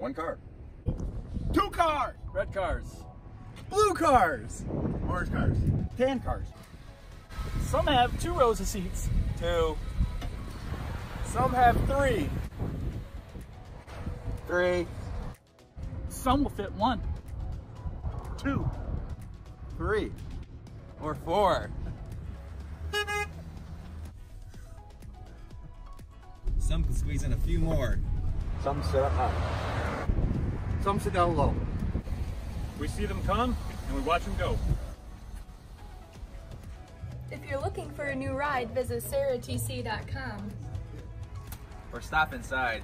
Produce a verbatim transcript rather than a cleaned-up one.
One car. Two cars. Red cars. Blue cars. Orange cars. Tan cars. Some have two rows of seats. Two. Some have three. Three. Some will fit one. Two. Three. Or four. Some can squeeze in a few more. Some sit up high. Some sit down low. We see them come and we watch them go. If you're looking for a new ride, visit Serra T C dot com. Or stop inside.